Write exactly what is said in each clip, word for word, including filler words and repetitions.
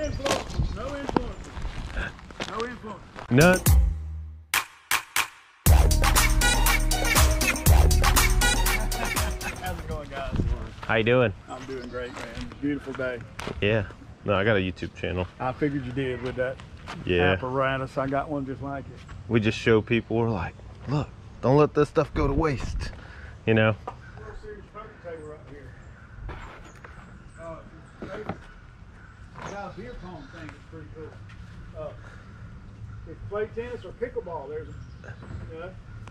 influencers, no influencers, no influencers. None. How's it going, guys? How you doing? I'm doing great, man. Beautiful day. Yeah. No, I got a YouTube channel. I figured you did with that yeah. apparatus. I got one just like it. We just show people, we're like, look, don't let this stuff go to waste, you know? Beer pong thing is pretty cool. Uh, if you play tennis or pickleball, there's a, you know,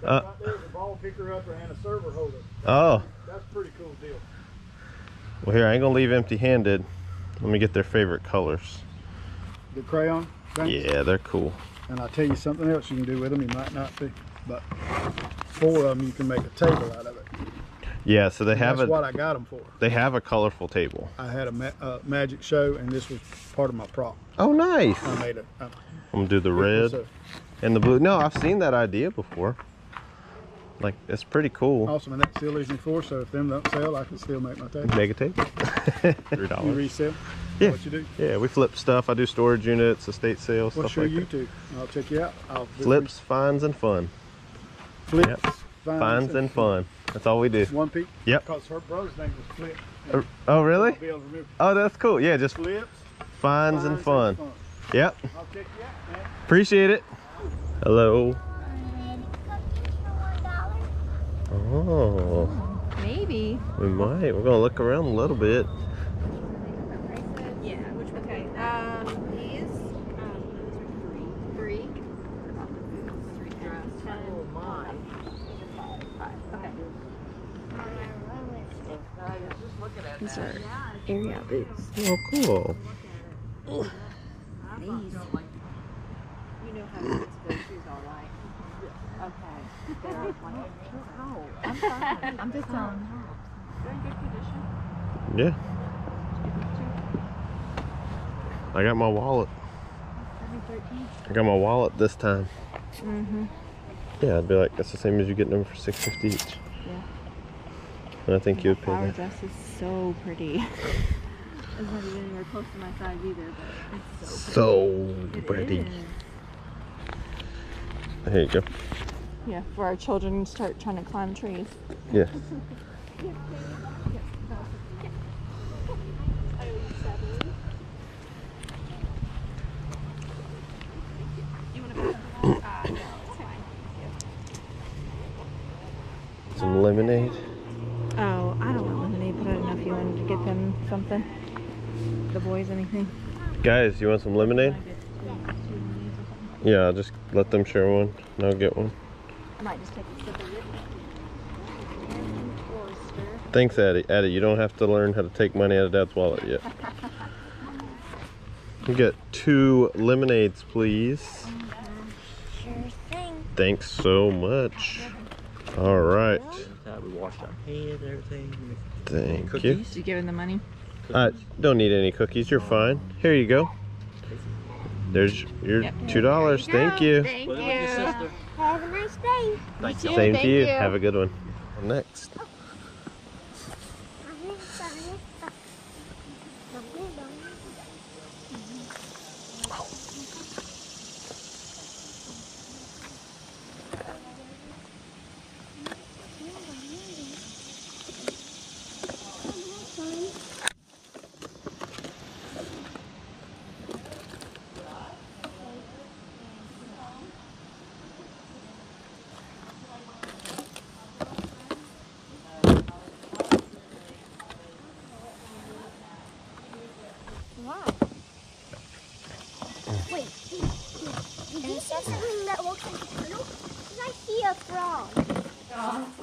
uh, right there's a ball picker up and a server holder. That's oh, pretty, that's a pretty cool deal. Well, here I ain't gonna leave empty-handed. Let me get their favorite colors. The crayon. Thing? Yeah, they're cool. And I'll tell you something else you can do with them. You might not be, but four of them you can make a table out of it. Yeah, so they have that's a, what I got them for. They have a colorful table. I had a ma uh, magic show, and this was part of my prop. Oh, nice! I made it. I'm gonna do the red so. and the blue. No, I've seen that idea before. Like, it's pretty cool. Awesome, and that's the illusion four. So if them don't sell, I can still make my table. Make a table. Three dollars. You resell? Yeah. What you do? Yeah, we flip stuff. I do storage units, estate sales, What's stuff like that. What's your YouTube? I'll check you out. I'll Flips, Finds and Fun. Flips. Yep. Finds, Finds and Fun. fun. That's all we do. One piece? Yep. Because her brother's name was Flips. Uh, oh, really? Oh, that's cool. Yeah, just Flips, Finds, finds and, fun. and Fun. Yep. I'll check you out, man. Appreciate it. Hello. Oh. Maybe. We might. We're going to look around a little bit. Yeah, which one? Okay. Um, these, um, those are three. Three. Three drops. Oh, my. These are area boots. Oh, cool. Ugh. These. You know how to those shoes all right. Okay. No, I'm fine. I'm just telling you. They're in good condition. Yeah. I got my wallet. I got my wallet this time. Mm-hmm. Yeah, I'd be like, that's the same as you getting them for six fifty each. Yeah. And I think you would pay that. Our dress is so pretty. It's not even anywhere close to my size either, but it's so pretty. So pretty. There you go. Yeah, for our children to start trying to climb trees. Yes. Yeah. You want to put something on? No, it's fine. Yeah. Some lemonade. Oh, I don't want lemonade, but I don't know if you wanted to get them something. The boys, anything. Guys, you want some lemonade? Yeah, I'll just let them share one, and I'll get one. I might just take a sip of it. Thanks, Addie. Addie, you don't have to learn how to take money out of Dad's wallet yet. You get two lemonades, please. Sure thing. Thanks so much. All right. We washed our hands and everything. Thank cookies. you. Did you give him the money? Uh, don't need any cookies. You're fine. Here you go. There's your yep. two dollars. You Thank you. Thank you. Have a nice day. Thank you. Same Thank to you. you. Have a good one. Next.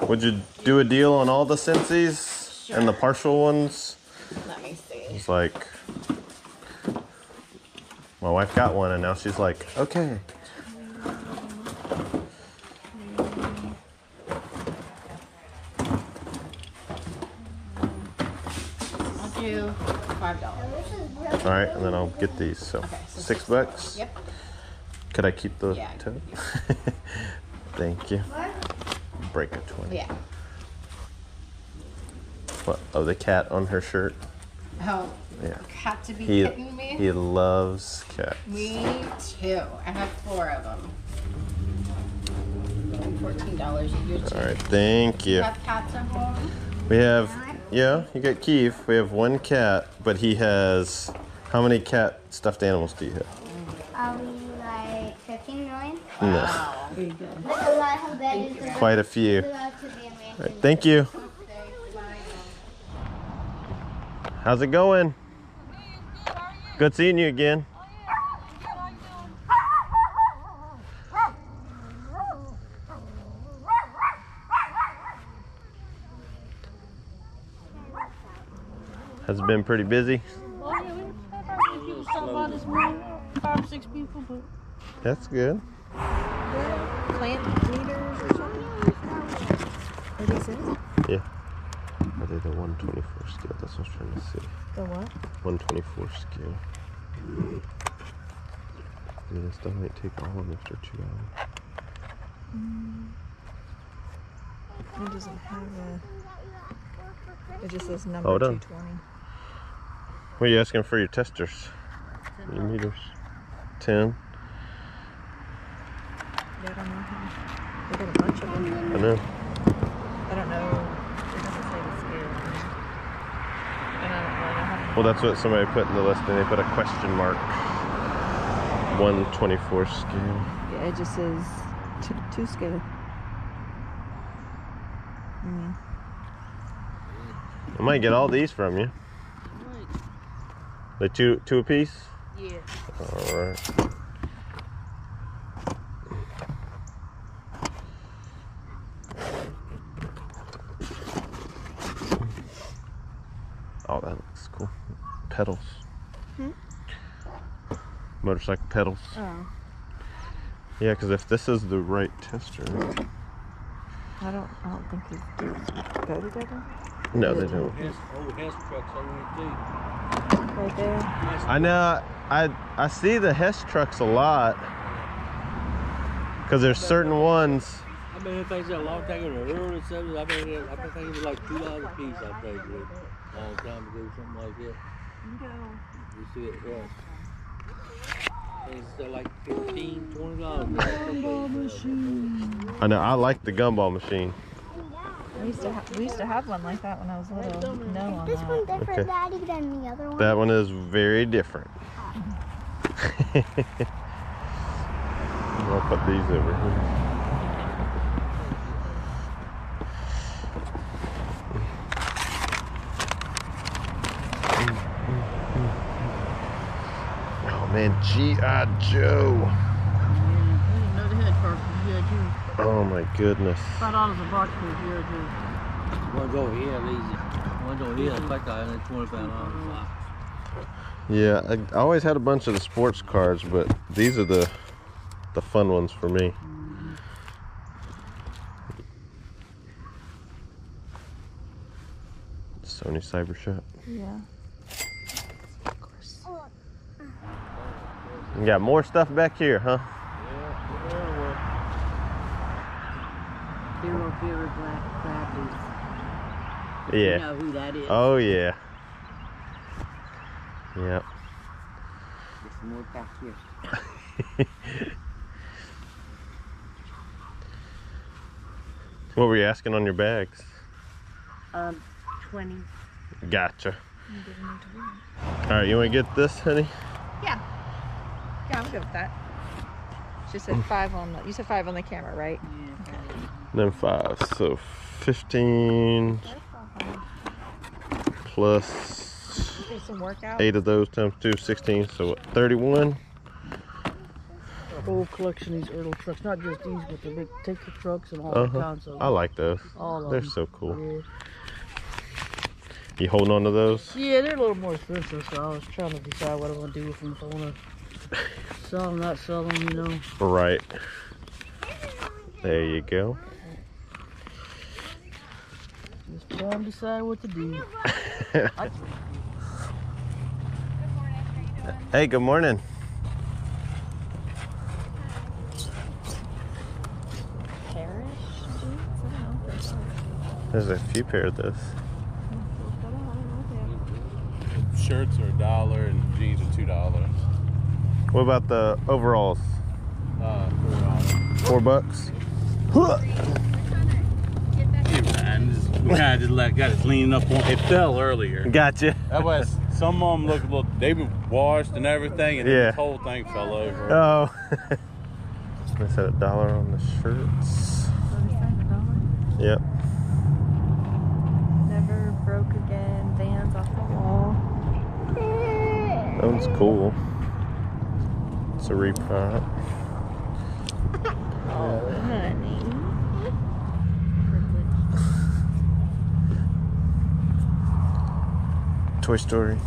Would you do a deal on all the Scentsies sure. and the partial ones? Let me see. It's like, my wife got one and now she's like, okay. I'll do five dollars. All right, and then I'll get these. So, okay, so six, six bucks? Yep. Could I keep the yeah, tip? Thank you. Break a twenty. Yeah. What? Oh, the cat on her shirt. Oh, Yeah. You have to be he, kidding me. He loves cats. Me too. I have four of them. fourteen dollars a year. All right, thank you. You have cats at home? We have, yeah, you got Keith. We have one cat, but he has, how many cat stuffed animals do you have? Are we like fifteen million? Wow. No. Very good. That's a lot. How bad is it? Quite a few. All right, thank you. How's it going? Good seeing you again. Has it been pretty busy? Oh yeah, we had hardly people stop by this morning. Five, six people, but... That's good. Yeah, plant leaders or something. Are these it? Yeah. Are they the one twenty-four scale? That's what I was trying to see. The what? one twenty-four scale. Yeah, this stuff might take all of them after two hours. Mm. It doesn't have a... It just says number oh, two twenty. What are you asking for your testers? ten meters. ten. Yeah, I don't know how. They got a bunch of them. I know. I don't know. It doesn't say the scale. And I don't really know how. Well, that's what somebody put in the list, and they put a question mark. one twenty-four scale. Yeah, it just says two, two scale. Mm. I might get all these from you. Like two, two a piece? Yeah. All right. Oh, that looks cool. Pedals. Hmm? Motorcycle pedals. Oh. Yeah, because if this is the right tester. I don't, I don't think these do go together. No, they don't. Right there. I know. I I see the Hess trucks a lot because there's certain ones. I've been in things a long time in the early seventies. I've been here. I've been thinking it was like two dollars a piece. I think a long time ago, something like that. You see it? Yeah. It's uh, like fifteen, twenty dollars. Gumball machine. I know. I like the gumball machine. We used, to ha we used to have one like that when I was little. No on this one that. Different, okay. Daddy, than the other one? That one is very different. I'll put these over here. Oh man, G I Joe. Oh my goodness. five dollars a box for a G I Joe. One's over here, easy. One's over here, I think I had twenty-five dollars a box. Yeah, I always had a bunch of the sports cars, but these are the the fun ones for me. Mm-hmm. Sony Cybershot. Yeah. Of course. You got more stuff back here, huh? Yeah. You know who that is. Oh yeah. Yep. There's some more back here. What were you asking on your bags? Um, twenty. Gotcha. All right, you want to get this, honey? Yeah. Yeah, I'm good with that. She said five on the. You said five on the camera, right? Yeah. Okay. Then five, so fifteen plus eight of those times two, sixteen, so what, thirty-one? A whole collection of these Ertl trucks, not just these, but the big tanker trucks and all uh -huh. the kinds of. I like those. All they're so cool. Yeah. You holding on to those? Yeah, they're a little more expensive, so I was trying to decide what I want to do with them. If I want to sell them, not sell them, you know. Right. There you go. Just trying to decide what to do. Good morning. How you doing? Hey, good morning. Parish jeans? There's a few pair of those. shirts are a dollar and jeans are two dollars. What about the overalls? Uh, four dollars. Four bucks. Huh. We kind of just let got it leaning up on it. Fell earlier. Gotcha. That was some of them look a little. They were washed and everything, and yeah. Then this whole thing fell over. Oh. They said a dollar on the shirts. thirty-five dollars. Yep. Never broke again. Vans off the wall. That one's cool. It's a reprint. Oh, honey. Toy Story.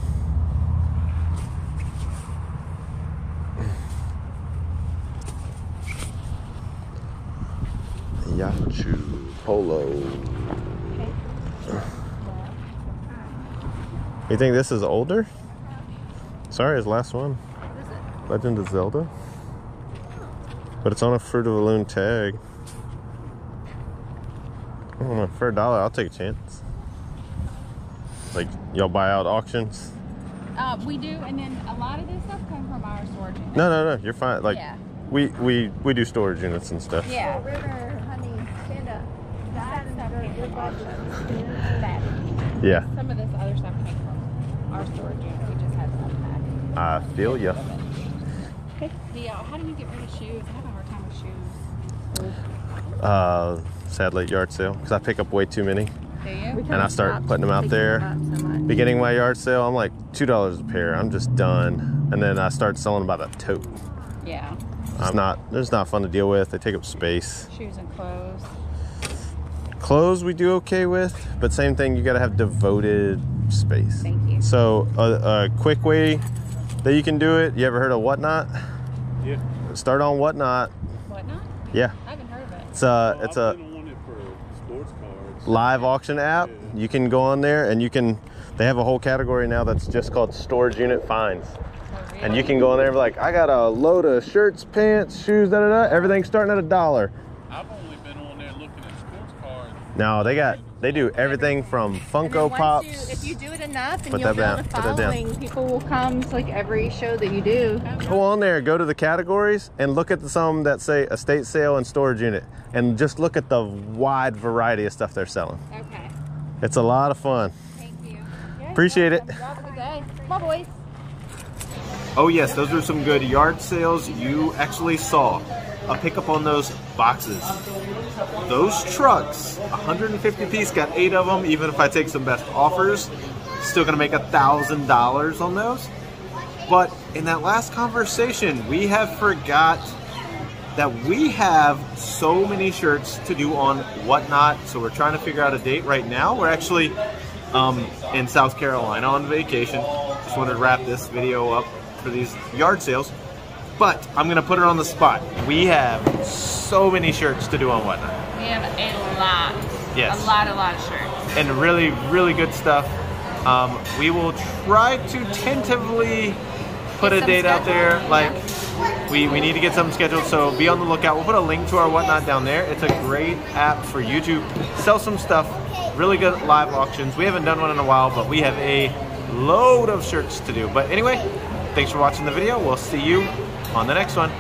Yachu Polo. You think this is older? Sorry, it's the last one. Legend of Zelda. But it's on a Fruit of the Loom tag. I don't know, for a dollar, I'll take a chance. Like, y'all buy out auctions? Uh, we do, and then a lot of this stuff comes from our storage units. No, no, no, you're fine. Like, yeah. we, we, we do storage units and stuff. Yeah. River, honey, stand up. That stuff came from auctions. Yeah. Some of this other stuff came from our storage unit. We just had some back. I feel ya. Okay. Leo, how do you get rid of shoes? I have a hard time with shoes. Uh, sadly, yard sale, because I pick up way too many. And I start putting them out there. Beginning my yard sale, I'm like two dollars a pair. I'm just done. And then I start selling about a tote. Yeah. It's not, it's not fun to deal with. They take up space. Shoes and clothes. Clothes we do okay with, but same thing, you got to have devoted space. Thank you. So a, a quick way that you can do it, you ever heard of Whatnot? Yeah. Start on Whatnot. Whatnot? Yeah. I haven't heard of it. It's a, it's a, live auction app. You can go on there and you can, they have a whole category now that's just called storage unit finds. Oh, really? And you can go on there and be like, I got a load of shirts, pants, shoes, da da da. Everything's starting at a dollar. I've only been on there looking at sports cards. No, they got, they do everything from Funko Pops. You, if you do it enough and you'll build a following, people will come to like every show that you do. Go on there, go to the categories and look at some that say estate sale and storage unit, and just look at the wide variety of stuff they're selling. Okay. It's a lot of fun. Thank you. Appreciate it. Bye, boys. Oh yes, those are some good yard sales you actually saw. I'll pick up on those boxes. Those trucks, one hundred fifty piece, got eight of them. Even if I take some best offers, still gonna make a thousand dollars on those. But in that last conversation, we have forgot that we have so many shirts to do on Whatnot. So we're trying to figure out a date right now. We're actually um, in South Carolina on vacation. Just wanted to wrap this video up for these yard sales. But I'm gonna put it on the spot. We have so many shirts to do on Whatnot. We have a lot. Yes. A lot, a lot of shirts. And really, really good stuff. Um, we will try to tentatively put a date out there. Like, we, we need to get something scheduled, so be on the lookout. We'll put a link to our Whatnot down there. It's a great app for you to sell some stuff. Really good live auctions. We haven't done one in a while, but we have a load of shirts to do. But anyway, thanks for watching the video. We'll see you on the next one.